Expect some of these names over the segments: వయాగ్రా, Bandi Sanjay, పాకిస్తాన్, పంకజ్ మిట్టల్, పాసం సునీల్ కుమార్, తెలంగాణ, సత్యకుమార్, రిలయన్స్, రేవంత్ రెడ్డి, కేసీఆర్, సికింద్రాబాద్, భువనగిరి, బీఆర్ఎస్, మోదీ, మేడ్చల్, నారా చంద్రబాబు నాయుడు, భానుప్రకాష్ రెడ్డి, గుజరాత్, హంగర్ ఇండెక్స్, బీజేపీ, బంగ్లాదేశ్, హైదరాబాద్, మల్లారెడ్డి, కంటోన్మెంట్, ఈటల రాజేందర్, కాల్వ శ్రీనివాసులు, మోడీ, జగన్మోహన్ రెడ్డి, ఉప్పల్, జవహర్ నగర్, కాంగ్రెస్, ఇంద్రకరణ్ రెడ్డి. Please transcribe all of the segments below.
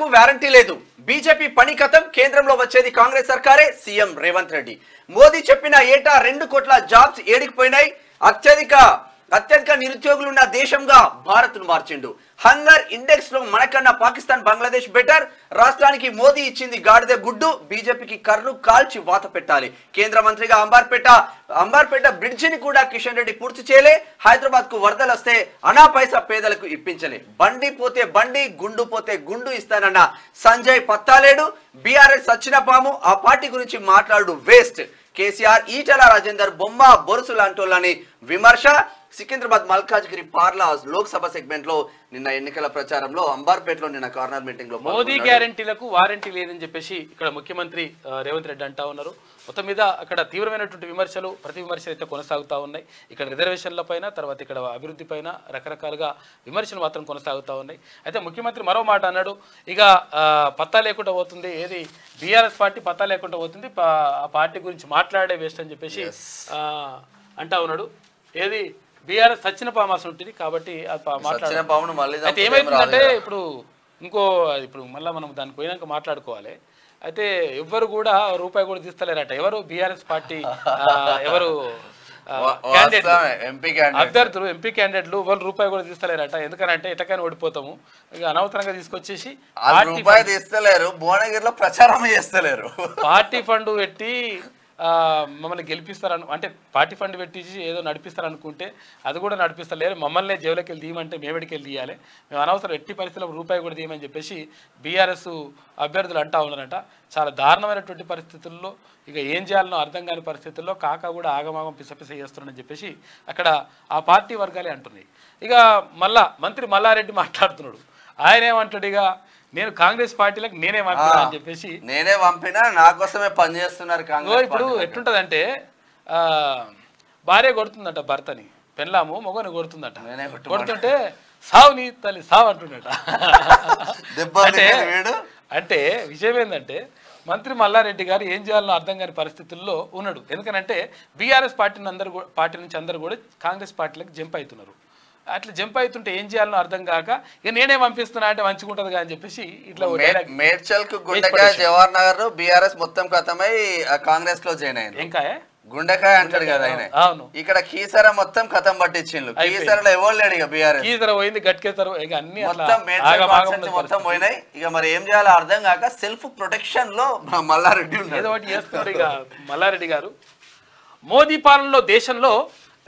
మనకు వారంటీ లేదు. బీజేపీ పని కథం, కేంద్రంలో వచ్చేది కాంగ్రెస్ సర్కారే. సీఎం రేవంత్ రెడ్డి మోదీ చెప్పిన ఏటా 2 కోట్ల జాబ్స్ ఏడికి పోయినాయి. అత్యధిక నిరుద్యోగులున్న దేశంగా భారత్ ను మార్చిండు. హంగర్ ఇండెక్స్ లో మనకన్నా పాకిస్తాన్, బంగ్లాదేశ్ బెటర్. రాష్ట్రానికి మోదీ ఇచ్చింది గాడిద గుడ్డు. బీజేపీకి కర్ను కాల్చి వాత పెట్టాలి. కేంద్ర మంత్రిగా అంబార్పేట బ్రిడ్జిని కూడా కిషన్ రెడ్డి పూర్తి చేయలే. హైదరాబాద్ కు వరదలు వస్తే అనా పైసా పేదలకు ఇప్పించలే. బండి పోతే బండి, గుండు పోతే గుండు ఇస్తానన్న సంజయ్ పత్తాలేడు. బీఆర్ఎస్ సచ్చిన పాము, ఆ పార్టీ గురించి మాట్లాడు వేస్ట్. కేసీఆర్ ఈటల రాజేందర్ బొమ్మ, బొరుసు లాంటోళ్ళని విమర్శ. సికింద్రాబాద్ మల్కాజ్గిరి పార్లా లోక్సభ సెగ్మెంట్ లో నిన్న ఎన్నికల ప్రచారంలో అంబార్పేటలో నిన్న కార్నర్ మీటింగ్ లో మోదీ గ్యారెంటీలకు వారంటీ లేదని చెప్పేసి ఇక్కడ ముఖ్యమంత్రి రేవంత్ రెడ్డి అంటా ఉన్నారు. మొత్తం మీద అక్కడ తీవ్రమైనటువంటి విమర్శలు, ప్రతి విమర్శలు అయితే కొనసాగుతూ ఉన్నాయి. ఇక్కడ రిజర్వేషన్ల పైన, తర్వాత ఇక్కడ అభివృద్ధి పైన రకరకాలుగా విమర్శలు మాత్రం కొనసాగుతూ ఉన్నాయి. అయితే ముఖ్యమంత్రి మరో మాట అన్నాడు, ఇక పత్తా లేకుండా పోతుంది, ఏది బీఆర్ఎస్ పార్టీ పత్తా లేకుండా పోతుంది, ఆ పార్టీ గురించి మాట్లాడే వేస్ట్ అని చెప్పేసి అంటా ఉన్నాడు. ఏది బీఆర్ఎస్ సచ్చిన పామాసం ఉంటుంది కాబట్టి అయితే ఏమైతుందంటే ఇప్పుడు మళ్ళీ మనం దానికి పోయినాక మాట్లాడుకోవాలి. అయితే ఎవరు కూడా రూపాయి కూడా తీస్తలేరట. ఎవరు బీఆర్ఎస్ పార్టీ ఎవరు అభ్యర్థులు, ఎంపీ క్యాండిడేట్లు వాళ్ళు రూపాయి కూడా తీస్తలేరట. ఎందుకంటే ఎటకైనా ఓడిపోతాము, ఇక అనవసరంగా తీసుకొచ్చేసి భువనగిరిలో ప్రచారం చేస్తలేరు. పార్టీ ఫండ్ పెట్టి మమ్మల్ని గెలిపిస్తారను అంటే పార్టీ ఫండ్ పెట్టించి ఏదో నడిపిస్తారనుకుంటే అది కూడా నడిపిస్తలేరు. మమ్మల్ని జైలుకి వెళ్ళి తీయమంటే మేమెడికి వెళ్ళి తీయాలి, మేము అనవసరం ఎట్టి పరిస్థితుల్లో రూపాయి కూడా తీయమని చెప్పేసి బీఆర్ఎస్ అభ్యర్థులు అంటా ఉన్నారట. చాలా దారుణమైనటువంటి పరిస్థితుల్లో, ఇక ఏం చేయాలనో అర్థం కాని పరిస్థితుల్లో కాకా కూడా ఆగమాగం పిసపిస చేస్తున్నారని చెప్పేసి అక్కడ ఆ పార్టీ వర్గాలే అంటున్నాయి. ఇక మళ్ళా మంత్రి మల్లారెడ్డి మాట్లాడుతున్నాడు. ఆయన ఏమంటాడు, ఇక నేను కాంగ్రెస్ పార్టీలకు నేనే పంపినా అని చెప్పేసి నేనే పంపినా, నా కోసమే పనిచేస్తున్నారు కాంగ్రెస్. ఇప్పుడు ఎట్లుంటదంటే భార్య కొడుతుందట భర్తని, పెళ్ళాము మొగని కొడుతుందట, కొడుతుంటే సావు నీ తల్లి సావు అంటుండట. అంటే విషయం ఏంటంటే మంత్రి మల్లారెడ్డి గారు ఏం చేయాలో అర్థం కాని పరిస్థితుల్లో ఉన్నాడు. ఎందుకనంటే బీఆర్ఎస్ పార్టీ నుంచి అందరు కూడా కాంగ్రెస్ పార్టీలకు జంప్ అవుతున్నారు. అట్లా జంప్ అవుతుంటే ఏం చేయాలో అర్థం కాక ఇక నేనే పంపిస్తున్నా అంటే మంచుకుంటది అని చెప్పేసి ఇట్లా మేడ్చల్ కు గుండెకాయ, జవహర్ నగర్ బీఆర్ఎస్ మొత్తం కథమై కాంగ్రెస్ లో జాయిన్ అయింది. ఇంకా గుండెకాయ అంటారు కదా ఆయన, ఇక్కడ కీసర మొత్తం కథం పట్టించిండు. కీసరలో ఎవరు లేడు, ఇక బీఆర్ఎస్ కీసర పోయింది, గట్కేసర ఇక అన్ని మొత్తం పోయినాయి. ఇక మరి ఏం చేయాలో అర్థం కాక సెల్ఫ్ ప్రొటెక్షన్ లో మల్లారెడ్డి ఏదో ఒకటి చేస్తున్నారు. ఇక మల్లారెడ్డి గారు మోదీ పాలనలో దేశంలో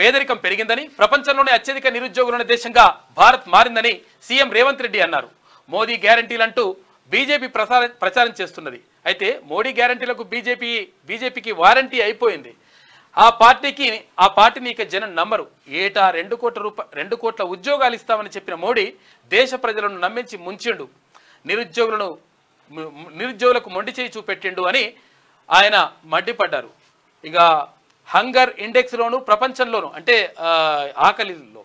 పేదరికం పెరిగిందని, ప్రపంచంలోనే అత్యధిక నిరుద్యోగులున్న దేశంగా భారత్ మారిందని సీఎం రేవంత్ రెడ్డి అన్నారు. మోదీ గ్యారంటీలంటూ బీజేపీ ప్రచారం చేస్తున్నది. అయితే మోడీ గ్యారంటీలకు బీజేపీకి వారంటీ అయిపోయింది. ఆ పార్టీని ఇక జనం నమ్మరు. ఏటా 2 కోట్ల ఉద్యోగాలు ఇస్తామని చెప్పిన మోడీ దేశ ప్రజలను నమ్మించి ముంచిండు, నిరుద్యోగులకు మొండి చేయి చూపెట్టిండు అని ఆయన మండిపడ్డారు. ఇక హంగర్ ఇండెక్స్లోను ప్రపంచంలోను అంటే ఆకలిలో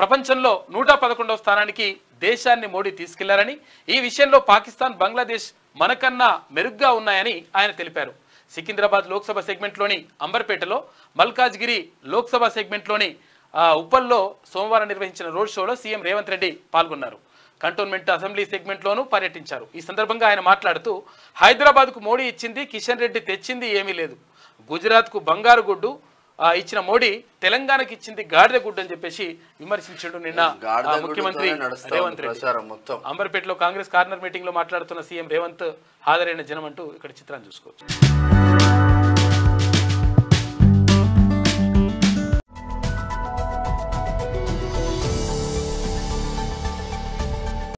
ప్రపంచంలో 111వ స్థానానికి దేశాన్ని మోడీ తీసుకెళ్లారని, ఈ విషయంలో పాకిస్తాన్, బంగ్లాదేశ్ మనకన్నా మెరుగ్గా ఉన్నాయని ఆయన తెలిపారు. సికింద్రాబాద్ లోక్సభ సెగ్మెంట్లోని అంబర్పేటలో, మల్కాజ్గిరి లోక్సభ సెగ్మెంట్లోని ఉప్పల్లో సోమవారం నిర్వహించిన రోడ్ షోలో సీఎం రేవంత్ రెడ్డి పాల్గొన్నారు. కంటోన్మెంట్ అసెంబ్లీ సెగ్మెంట్లోనూ పర్యటించారు. ఈ సందర్భంగా ఆయన మాట్లాడుతూ, హైదరాబాద్కు మోడీ ఇచ్చింది కిషన్ రెడ్డి తెచ్చింది ఏమీ లేదు. గుజరాత్కు బంగారు గుడ్డు ఇచ్చిన మోడీ తెలంగాణకి ఇచ్చింది గాడిద గుడ్డు అని చెప్పేసి విమర్శించడం నిన్న ముఖ్యమంత్రి రేవంత్ రెడ్డి. అంబర్పేటలో కాంగ్రెస్ కార్నర్ మీటింగ్ లో మాట్లాడుతున్న సీఎం రేవంత్ హాజరైన జనం అంటూ ఇక్కడ చిత్రాన్ని చూసుకోవచ్చు.